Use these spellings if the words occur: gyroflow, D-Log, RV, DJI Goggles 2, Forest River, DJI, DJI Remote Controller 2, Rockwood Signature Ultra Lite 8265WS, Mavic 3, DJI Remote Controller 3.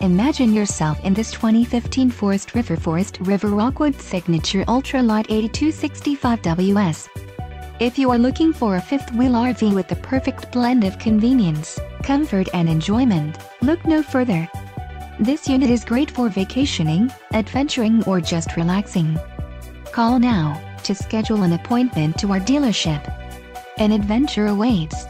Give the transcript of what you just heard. Imagine yourself in this 2015 Forest River Rockwood Signature Ultra Lite 8265WS. If you are looking for a fifth-wheel RV with the perfect blend of convenience, comfort and enjoyment, look no further. This unit is great for vacationing, adventuring or just relaxing. Call now to schedule an appointment to our dealership. An adventure awaits.